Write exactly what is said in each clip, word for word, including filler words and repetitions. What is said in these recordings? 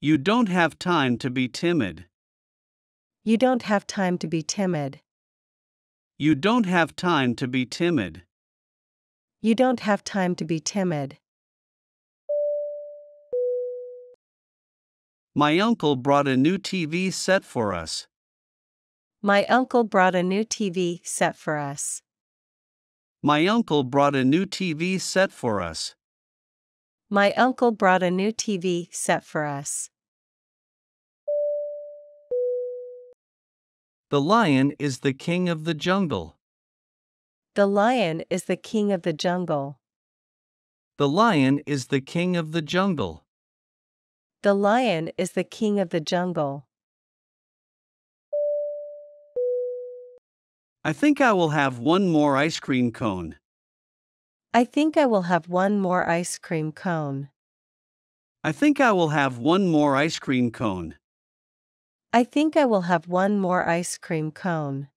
You don't have time to be timid. You don't have time to be timid. You don't have time to be timid. You don't have time to be timid. My uncle brought a new T V set for us. My uncle brought a new T V set for us. My uncle brought a new T V set for us. My uncle brought a new T V set for us. The lion is the king of the jungle. The lion is the king of the jungle. The lion is the king of the jungle. The lion is the king of the jungle. I think I will have one more ice cream cone. I think I will have one more ice cream cone. I think I will have one more ice cream cone. I think I will have one more ice cream cone.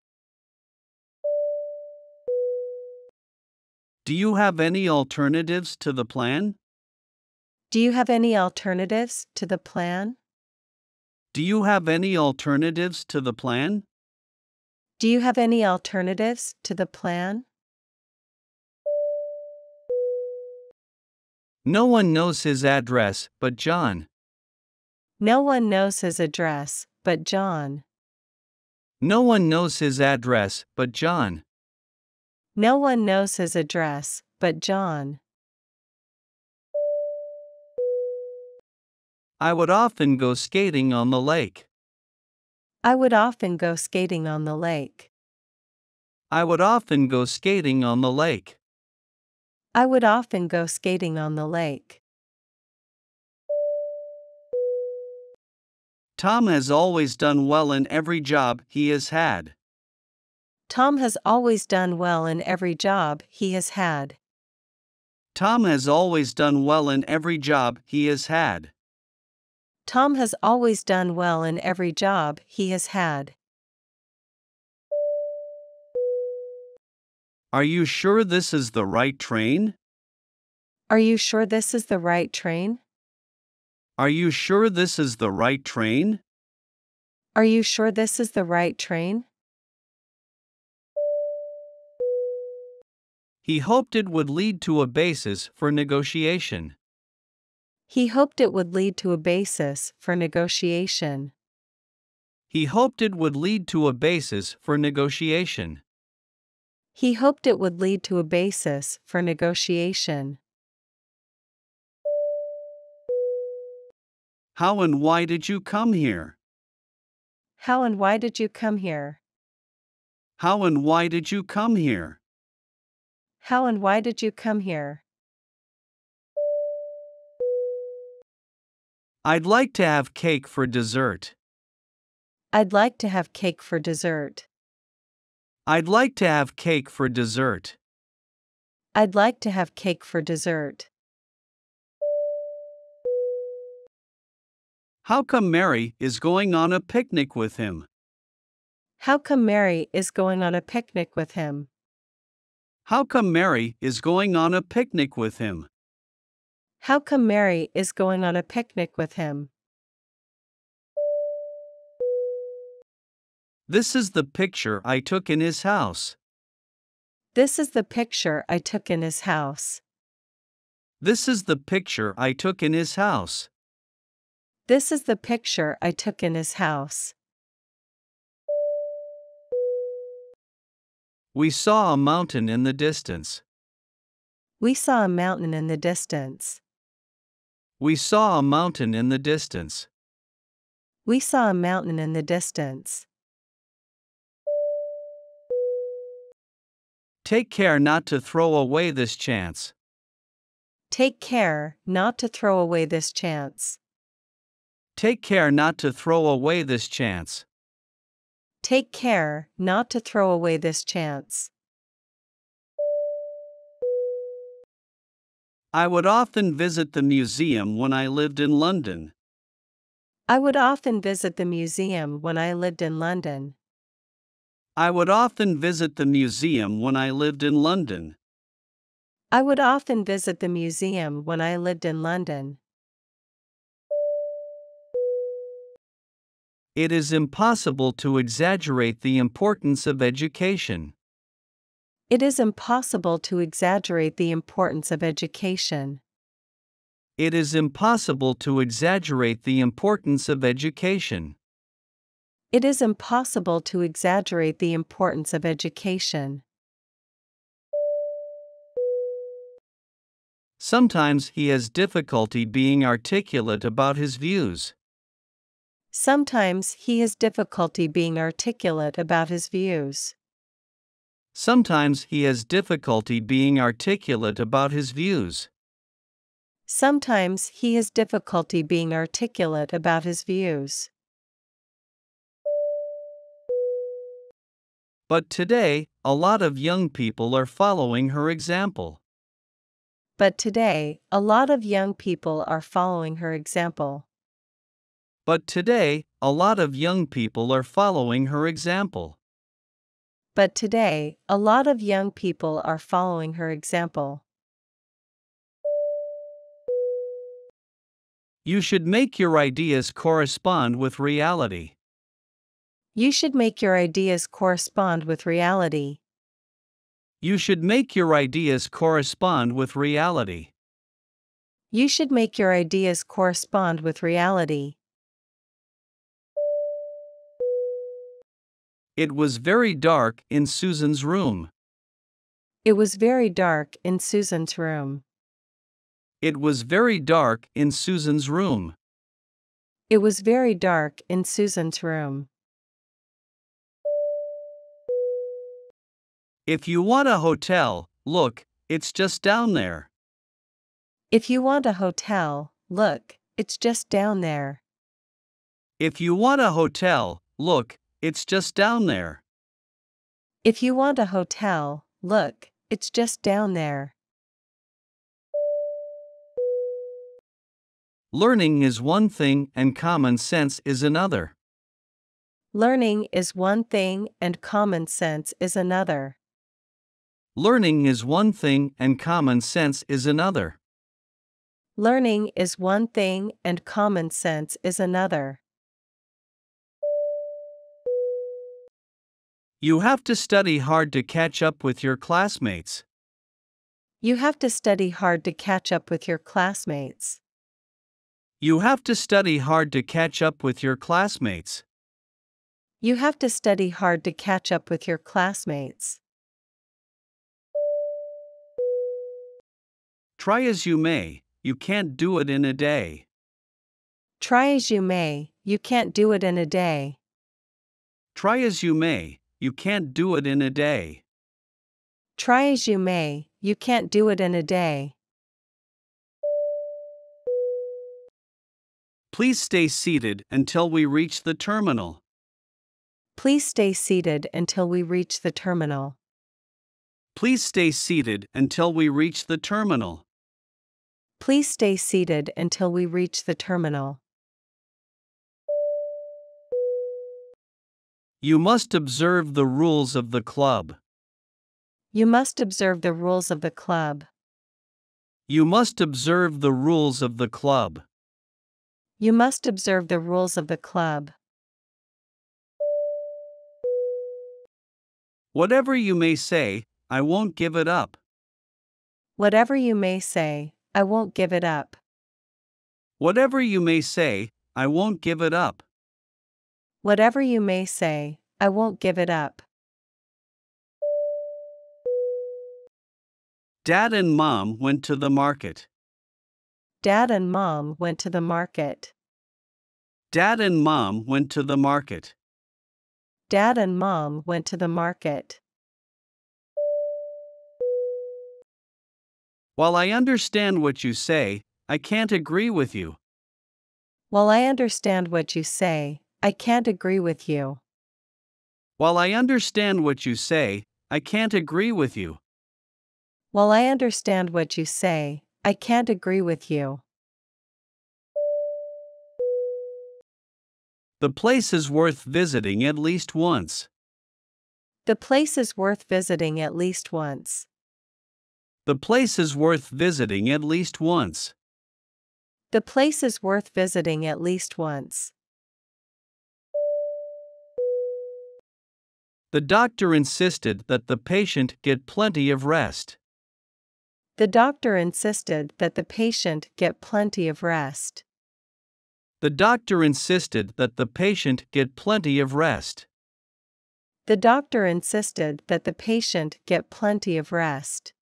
Do you have any alternatives to the plan? Do you have any alternatives to the plan? Do you have any alternatives to the plan? Do you have any alternatives to the plan? No one knows his address but John. No one knows his address but John. No one knows his address but John. No one knows his address but John. I would often go skating on the lake. I would often go skating on the lake. I would often go skating on the lake. I would often go skating on the lake. Tom has always done well in every job he has had. Tom has always done well in every job he has had. Tom has always done well in every job he has had. Tom has always done well in every job he has had. Are you sure this is the right train? Are you sure this is the right train? Are you sure this is the right train? Are you sure this is the right train? He hoped it would lead to a basis for negotiation. He hoped it would lead to a basis for negotiation. He hoped it would lead to a basis for negotiation. He hoped it would lead to a basis for negotiation. How and why did you come here? How and why did you come here? How and why did you come here? How and why did you come here? I'd like to have cake for dessert. I'd like to have cake for dessert. I'd like to have cake for dessert. I'd like to have cake for dessert. How come Mary is going on a picnic with him? How come Mary is going on a picnic with him? How come Mary is going on a picnic with him? How come Mary is going on a picnic with him? This is the picture I took in his house. This is the picture I took in his house. This is the picture I took in his house. This is the picture I took in his house. We saw a mountain in the distance. We saw a mountain in the distance. We saw a mountain in the distance. We saw a mountain in the distance. Take care not to throw away this chance. Take care not to throw away this chance. Take care not to throw away this chance. Take care not to throw away this chance. I would often visit the museum when I lived in London. I would often visit the museum when I lived in London. I would often visit the museum when I lived in London. I would often visit the museum when I lived in London. It is impossible to exaggerate the importance of education. It is impossible to exaggerate the importance of education. It is impossible to exaggerate the importance of education. It is impossible to exaggerate the importance of education. Sometimes he has difficulty being articulate about his views. Sometimes he has difficulty being articulate about his views. Sometimes he has difficulty being articulate about his views. Sometimes he has difficulty being articulate about his views. But today, a lot of young people are following her example. But today, a lot of young people are following her example. But today, a lot of young people are following her example. But today, a lot of young people are following her example. You should make your ideas correspond with reality. You should make your ideas correspond with reality. You should make your ideas correspond with reality. You should make your ideas correspond with reality. It was very dark in Susan's room. It was very dark in Susan's room. It was very dark in Susan's room. It was very dark in Susan's room. If you want a hotel, look, it's just down there. If you want a hotel, look, it's just down there. If you want a hotel, look, it's just down there. If you want a hotel, look, it's just down there. Learning is one thing and common sense is another. Learning is one thing and common sense is another. Learning is one thing and common sense is another. Learning is one thing and common sense is another. You have to study hard to catch up with your classmates. You have to study hard to catch up with your classmates. You have to study hard to catch up with your classmates. You have to study hard to catch up with your classmates. Try as you may, you can't do it in a day. Try as you may, you can't do it in a day. Try as you may, you can't do it in a day. Try as you may, you can't do it in a day. Please stay seated until we reach the terminal. Please stay seated until we reach the terminal. Please stay seated until we reach the terminal. Please stay seated until we reach the terminal. You must observe the rules of the club. You must observe the rules of the club. You must observe the rules of the club. You must observe the rules of the club. Whatever you may say, I won't give it up. Whatever you may say, I won't give it up. Whatever you may say, I won't give it up. Whatever you may say, I won't give it up. Dad and Mom went to the market. Dad and Mom went to the market. Dad and Mom went to the market. Dad and Mom went to the market. While I understand what you say, I can't agree with you. While I understand what you say, I can't agree with you. While I understand what you say, I can't agree with you. While I understand what you say, I can't agree with you. The place is worth visiting at least once. The place is worth visiting at least once. The place is worth visiting at least once. The place is worth visiting at least once. The doctor insisted that the patient get plenty of rest. The doctor insisted that the patient get plenty of rest. The doctor insisted that the patient get plenty of rest. The doctor insisted that the patient get plenty of rest.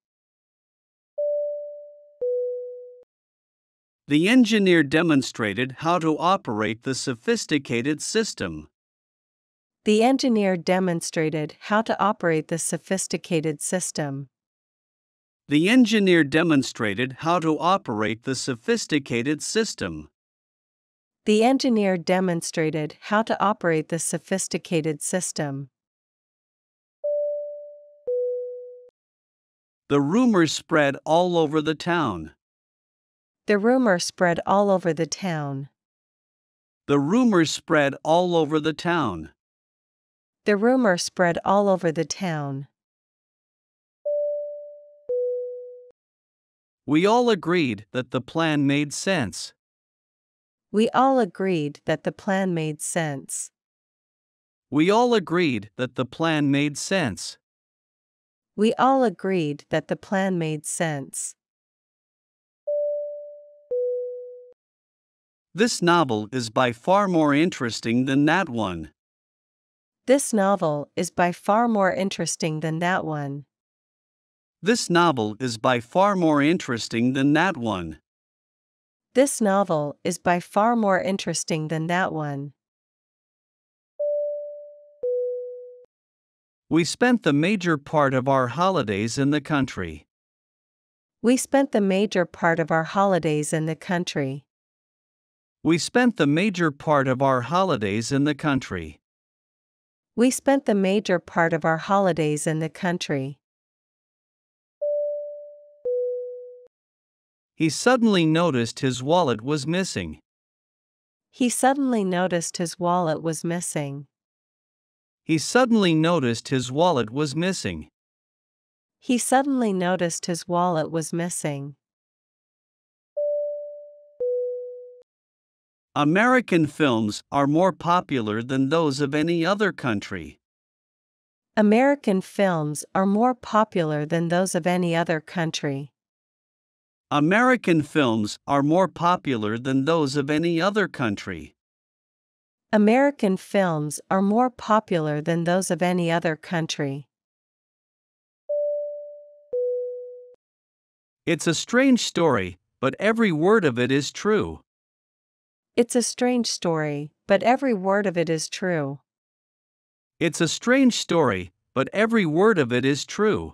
The engineer demonstrated how to operate the sophisticated system. The engineer demonstrated how to operate the sophisticated system. The engineer demonstrated how to operate the sophisticated system. The engineer demonstrated how to operate the sophisticated system. The rumor spread all over the town. The rumor spread all over the town. The rumor spread all over the town. The rumor spread all over the town. We all agreed that the plan made sense. We all agreed that the plan made sense. We all agreed that the plan made sense. We all agreed that the plan made sense. This novel is by far more interesting than that one. This novel is by far more interesting than that one. This novel is by far more interesting than that one. This novel is by far more interesting than that one. We spent the major part of our holidays in the country. We spent the major part of our holidays in the country. We spent the major part of our holidays in the country. We spent the major part of our holidays in the country. He suddenly noticed his wallet was missing. He suddenly noticed his wallet was missing. He suddenly noticed his wallet was missing. He suddenly noticed his wallet was missing. American films are more popular than those of any other country. American films are more popular than those of any other country. American films are more popular than those of any other country. American films are more popular than those of any other country. It's a strange story, but every word of it is true. It's a strange story, but every word of it is true. It's a strange story, but every word of it is true.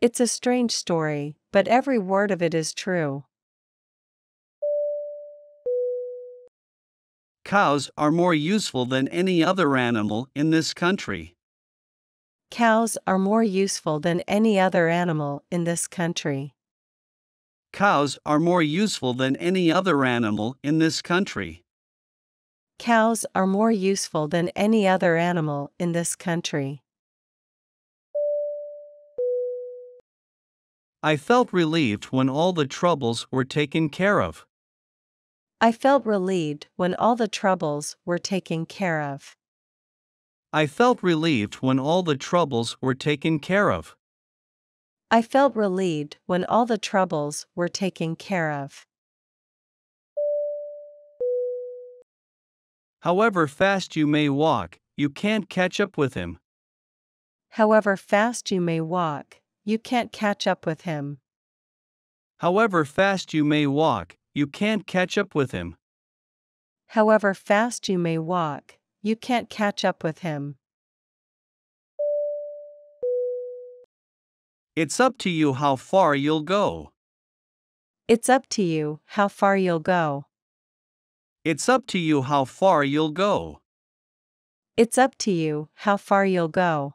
It's a strange story, but every word of it is true. Cows are more useful than any other animal in this country. Cows are more useful than any other animal in this country. Cows are more useful than any other animal in this country. Cows are more useful than any other animal in this country. I felt relieved when all the troubles were taken care of. I felt relieved when all the troubles were taken care of. I felt relieved when all the troubles were taken care of. I felt relieved when all the troubles were taken care of. However fast you may walk, you can't catch up with him. However fast you may walk, you can't catch up with him. However fast you may walk, you can't catch up with him. However fast you may walk, you can't catch up with him. It's up to you how far you'll go. It's up to you how far you'll go. It's up to you how far you'll go. It's up to you how far you'll go.